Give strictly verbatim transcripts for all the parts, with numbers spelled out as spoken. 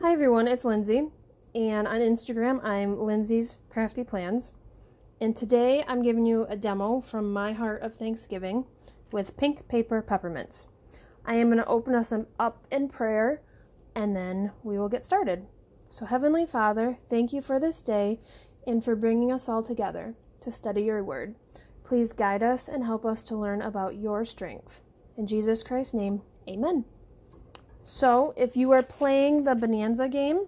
Hi everyone, it's Lindsay, and on Instagram I'm Lindsay's Crafty Plans, and today I'm giving you a demo from My Heart of Thanksgiving with pink paper peppermints. I am going to open us up in prayer, and then we will get started. So Heavenly Father, thank you for this day and for bringing us all together to study your word. Please guide us and help us to learn about your strength. In Jesus Christ's name, amen. So, if you are playing the Bonanza game,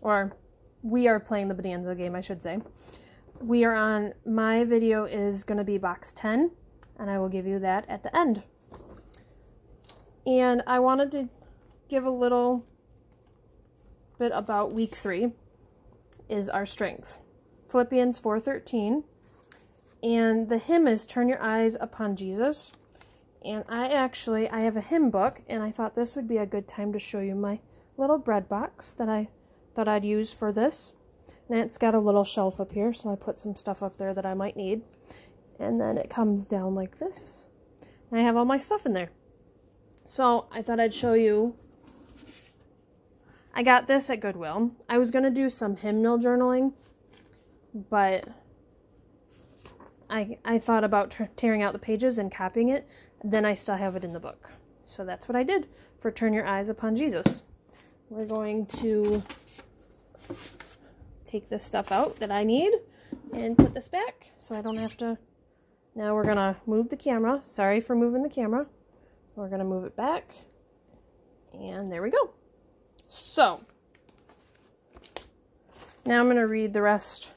or we are playing the Bonanza game, I should say, we are on, my video is going to be box ten, and I will give you that at the end. And I wanted to give a little bit about week three, is our strength. Philippians four thirteen, and the hymn is Turn Your Eyes Upon Jesus. And I actually, I have a hymn book, and I thought this would be a good time to show you my little bread box that I thought I'd use for this. And it's got a little shelf up here, so I put some stuff up there that I might need. And then it comes down like this. And I have all my stuff in there. So I thought I'd show you. I got this at Goodwill. I was going to do some hymnal journaling, but I, I thought about tearing out the pages and copying it. Then I still have it in the book. So that's what I did for Turn Your Eyes Upon Jesus. We're going to take this stuff out that I need and put this back so I don't have to. Now we're going to move the camera. Sorry for moving the camera. We're going to move it back. And there we go. So now I'm going to read the rest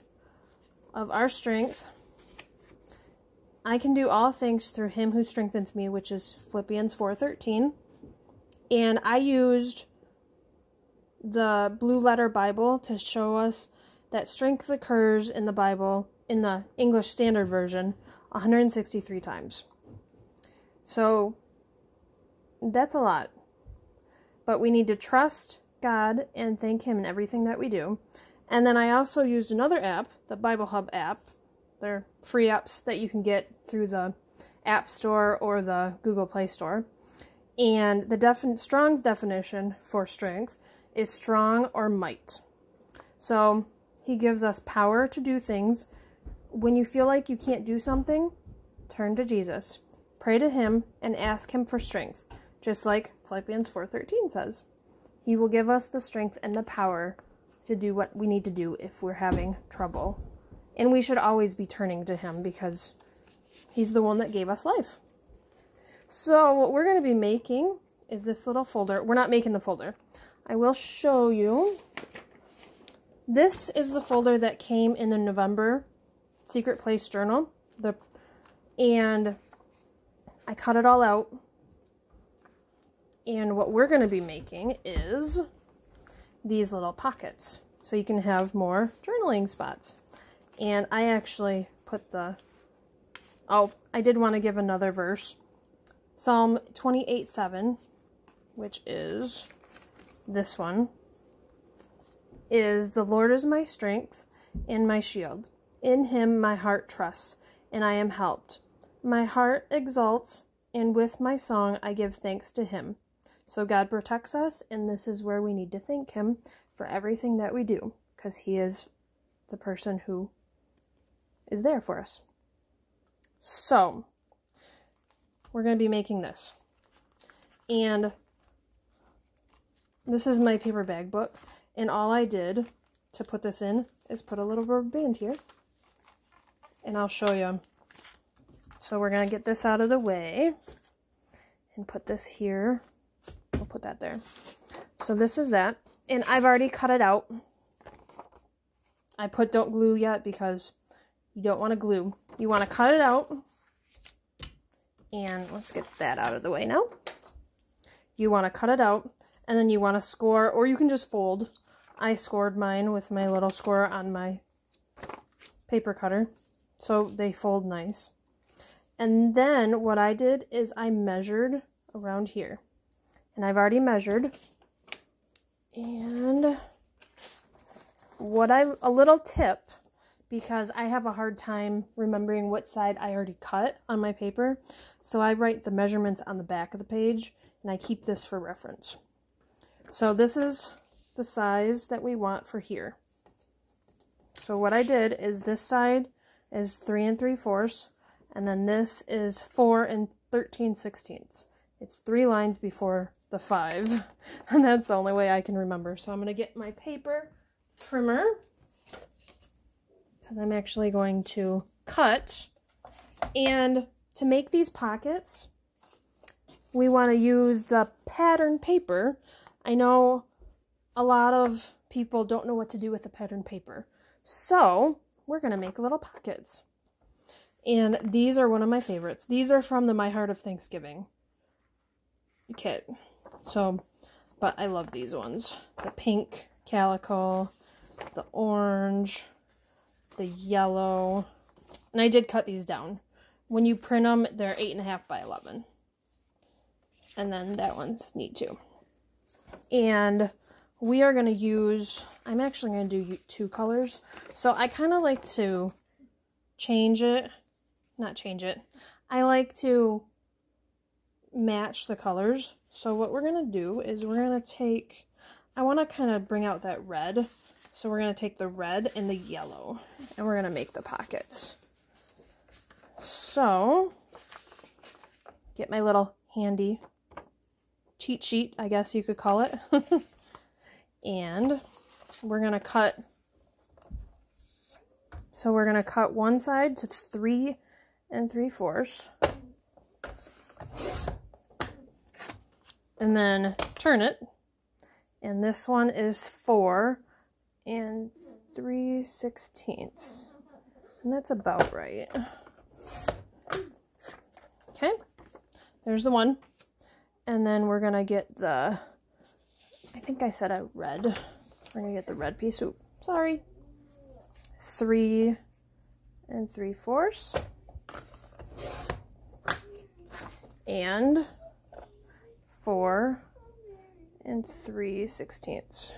of our strength. I can do all things through him who strengthens me, which is Philippians four thirteen. And I used the Blue Letter Bible to show us that strength occurs in the Bible, in the English Standard Version, one hundred sixty-three times. So that's a lot. But we need to trust God and thank him in everything that we do. And then I also used another app, the Bible Hub app. They're free apps that you can get through the App Store or the Google Play Store. And the defin- Strong's definition for strength is strong or might. So he gives us power to do things. When you feel like you can't do something, turn to Jesus. Pray to him and ask him for strength, just like Philippians four thirteen says. He will give us the strength and the power to do what we need to do if we're having trouble. And we should always be turning to him because he's the one that gave us life. So what we're going to be making is this little folder. We're not making the folder. I will show you. This is the folder that came in the November Secret Place journal. The, and I cut it all out. And what we're going to be making is these little pockets. So you can have more journaling spots. And I actually put the, oh, I did want to give another verse. Psalm twenty-eight seven, which is this one, is the Lord is my strength and my shield. In him my heart trusts, and I am helped. My heart exalts, and with my song I give thanks to him. So God protects us, and this is where we need to thank him for everything that we do, because he is the person who is there for us. So we're going to be making this, and this is my paper bag book, and all I did to put this in is put a little rubber band here, and I'll show you. So we're going to get this out of the way and put this here. We'll put that there. So this is that, and I've already cut it out. I put don't glue yet because you don't want to glue. You want to cut it out. And let's get that out of the way now. You want to cut it out, and then you want to score, or you can just fold. I scored mine with my little scorer on my paper cutter, so they fold nice. And then what I did is I measured around here. And I've already measured. And what I, a little tip, because I have a hard time remembering what side I already cut on my paper. So I write the measurements on the back of the page, and I keep this for reference. So this is the size that we want for here. So what I did is this side is three and three fourths, and then this is four and thirteen sixteenths. It's three lines before the five, and that's the only way I can remember. So I'm going to get my paper trimmer, because I'm actually going to cut. And to make these pockets, we want to use the pattern paper. I know a lot of people don't know what to do with the pattern paper. So we're going to make little pockets. And these are one of my favorites. These are from the My Heart of Thanksgiving kit. So, but I love these ones. The pink calico, the orange, the yellow. And I did cut these down. When you print them, they're eight and a half by eleven. And then that one's neat too. And we are going to use, I'm actually going to do two colors. So I kind of like to change it, not change it. I like to match the colors. So what we're going to do is we're going to take, I want to kind of bring out that red. So we're going to take the red and the yellow, and we're going to make the pockets. So, get my little handy cheat sheet, I guess you could call it. And we're going to cut, so we're going to cut one side to three and three fourths. And then turn it. And this one is four and three sixteenths. And that's about right. Okay, there's the one, and then we're gonna get the, I think I said a red, we're gonna get the red piece, ooh, sorry, three and three fourths, and four and three sixteenths.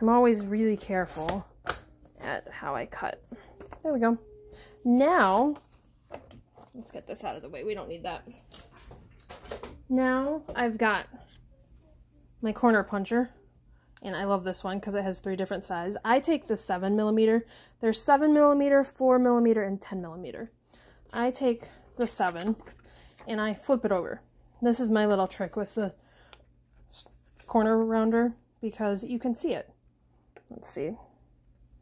I'm always really careful at how I cut. There we go. Now, let's get this out of the way. We don't need that. Now I've got my corner puncher, and I love this one because it has three different sizes. I take the seven millimeter. There's seven millimeter, four millimeter, and ten millimeter. I take the seven, and I flip it over. This is my little trick with the corner rounder because you can see it. Let's see.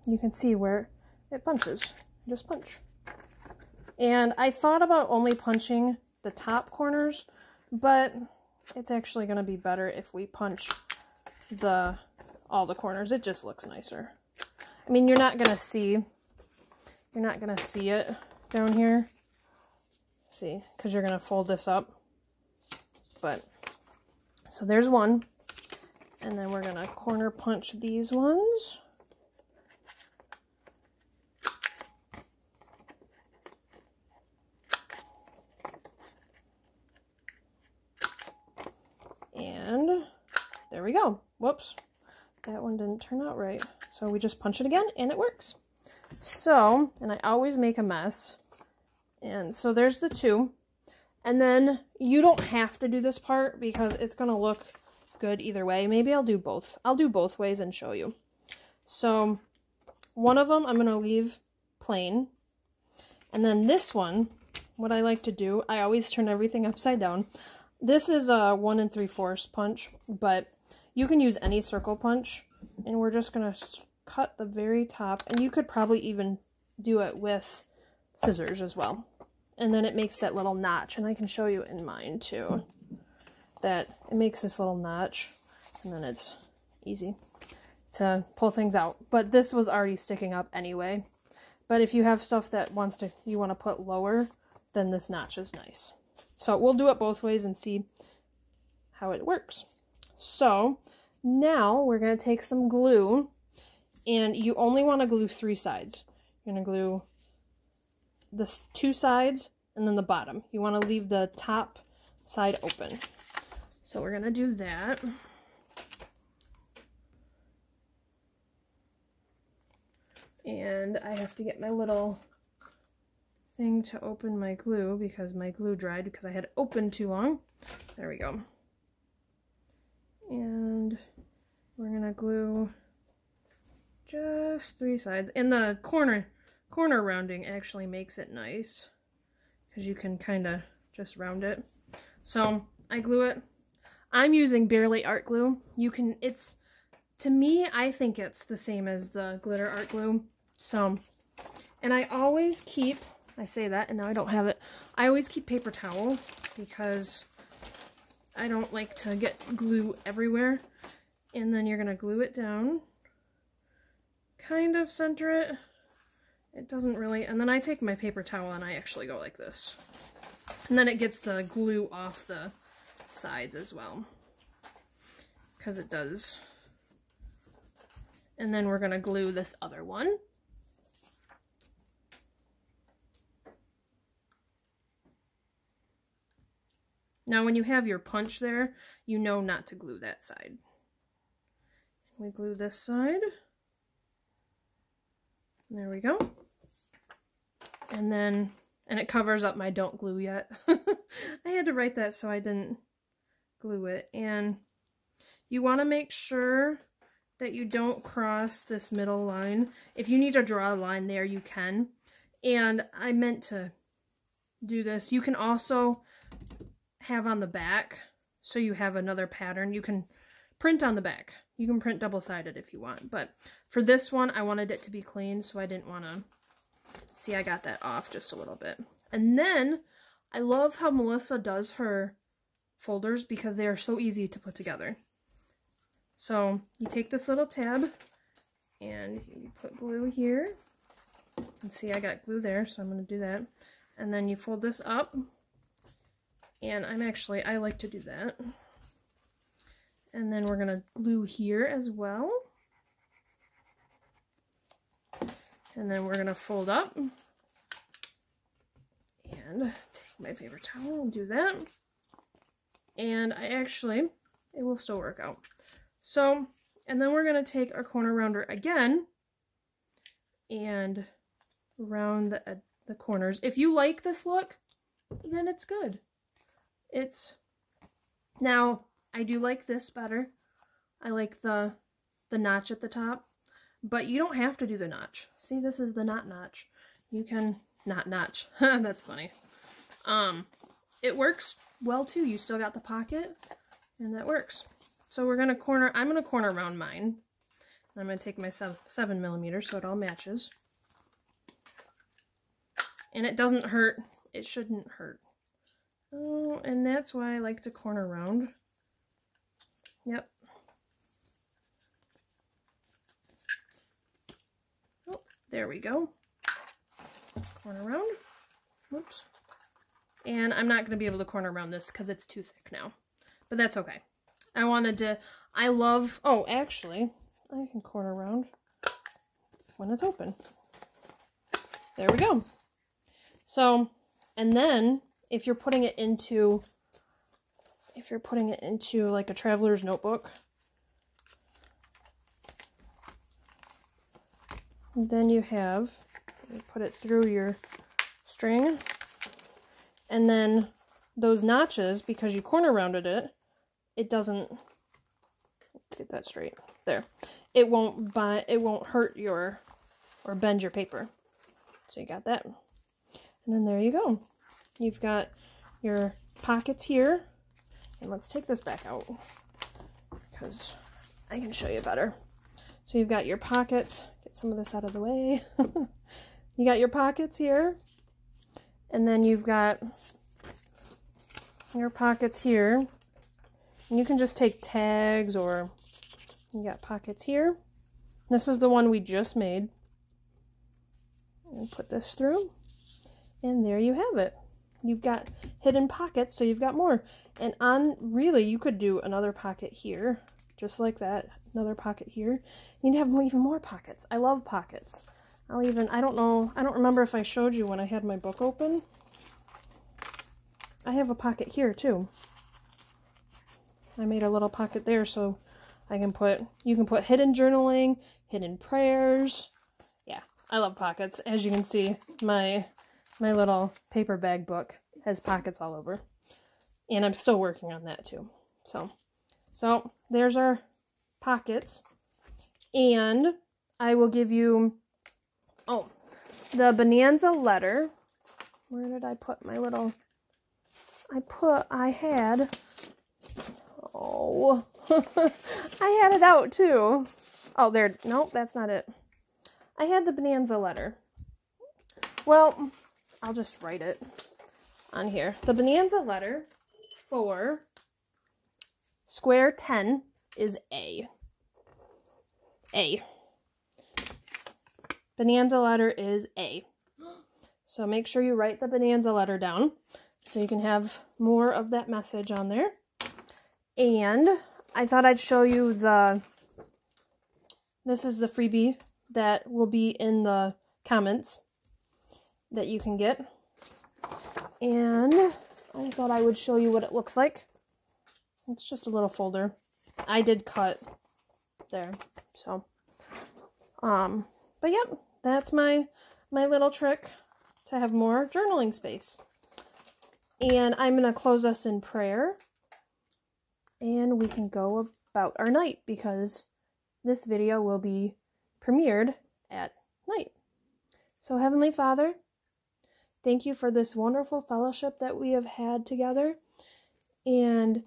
You can see where it punches. Just punch. And I thought about only punching the top corners, but it's actually going to be better if we punch the all the corners. It just looks nicer. I mean, you're not going to see, you're not going to see it down here. See, because you're going to fold this up. But, so there's one. And then we're going to corner punch these ones. And there we go. Whoops. That one didn't turn out right. So we just punch it again and it works. So, and I always make a mess. And so there's the two. And then you don't have to do this part because it's going to look good either way. Maybe I'll do both. I'll do both ways and show you. So one of them I'm going to leave plain. And then this one, what I like to do, I always turn everything upside down. This is a one and three fourths punch, but you can use any circle punch. And we're just going to cut the very top. And you could probably even do it with scissors as well. And then it makes that little notch. And I can show you in mine too. That it makes this little notch. And then it's easy to pull things out. But this was already sticking up anyway. But if you have stuff that wants to, you want to put lower, then this notch is nice. So we'll do it both ways and see how it works. So now we're going to take some glue, and you only want to glue three sides. You're going to glue the two sides and then the bottom. You want to leave the top side open. So we're going to do that. And I have to get my little thing to open my glue because my glue dried because I had it open too long. There we go. gonna glue just three sides, and the corner corner rounding actually makes it nice because you can kind of just round it. So I glue it. I'm using Bearly Art glue. You can, it's, to me, I think it's the same as the glitter art glue. So, and I always keep, I say that and now I don't have it, I always keep paper towel because I don't like to get glue everywhere. And then you're going to glue it down, kind of center it. It doesn't really, and then I take my paper towel and I actually go like this. And then it gets the glue off the sides as well, because it does. And then we're going to glue this other one. Now when you have your punch there, you know not to glue that side. We glue this side. There we go. And then, and it covers up my don't glue yet. I had to write that so I didn't glue it. And you want to make sure that you don't cross this middle line. If you need to draw a line there, you can. And I meant to do this. You can also have on the back, so you have another pattern. You can print on the back. You can print double-sided if you want, but for this one, I wanted it to be clean, so I didn't want to... See, I got that off just a little bit. And then, I love how Melissa does her folders because they are so easy to put together. So, you take this little tab, and you put glue here. And see, I got glue there, so I'm going to do that. And then you fold this up, and I'm actually, I like to do that. And then we're going to glue here as well. And then we're going to fold up. And take my paper towel and do that. And I actually, it will still work out. So, and then we're going to take our corner rounder again. And round the, uh, the corners. If you like this look, then it's good. It's, now... I do like this better. I like the the notch at the top, but you don't have to do the notch. See, this is the not notch. You can not notch. That's funny. Um, it works well too. You still got the pocket, and that works. So we're gonna corner. I'm gonna corner round mine. I'm gonna take my seven, seven millimeter so it all matches, and it doesn't hurt. It shouldn't hurt. Oh, and that's why I like to corner round. Yep. Oh, there we go. Corner round. Whoops. And I'm not going to be able to corner round this because it's too thick now. But that's okay. I wanted to, I love, oh, actually, I can corner round when it's open. There we go. So, and then if you're putting it into If you're putting it into like a traveler's notebook, then you have, you put it through your string, and then those notches, because you corner rounded it, it doesn't, let's get that straight there, it won't bind, it won't hurt your or bend your paper. So you got that, and then there you go. You've got your pockets here. And let's take this back out because I can show you better. So you've got your pockets. Get some of this out of the way. You got your pockets here. And then you've got your pockets here. And you can just take tags, or you got pockets here. This is the one we just made. And put this through. And there you have it. You've got hidden pockets, so you've got more. And on, really, you could do another pocket here, just like that, another pocket here. You'd have even more pockets. I love pockets. I'll even, I don't know, I don't remember if I showed you when I had my book open. I have a pocket here, too. I made a little pocket there, so I can put, you can put hidden journaling, hidden prayers. Yeah, I love pockets. As you can see, my... My little paper bag book has pockets all over. And I'm still working on that too. So, so there's our pockets. And I will give you, oh, the Bonanza letter. Where did I put my little, I put, I had, oh, I had it out too. Oh, there, no, that's not it. I had the Bonanza letter. Well, I'll just write it on here. The Bonanza letter for square ten is A. A. Bonanza letter is A. So make sure you write the Bonanza letter down so you can have more of that message on there. And I thought I'd show you the, this is the freebie that will be in the comments that you can get. And I thought I would show you what it looks like. It's just a little folder. I did cut there, so um but yep, that's my my little trick to have more journaling space. And I'm gonna close us in prayer and we can go about our night, because this video will be premiered at night. So Heavenly Father, thank you for this wonderful fellowship that we have had together, and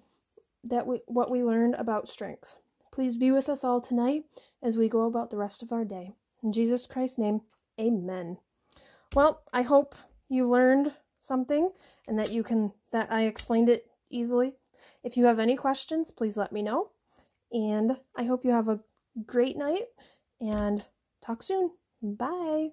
that we, what we learned about strength. Please be with us all tonight as we go about the rest of our day. In Jesus Christ's name, amen. Well, I hope you learned something and that you can, that I explained it easily. If you have any questions, please let me know. And I hope you have a great night and talk soon. Bye.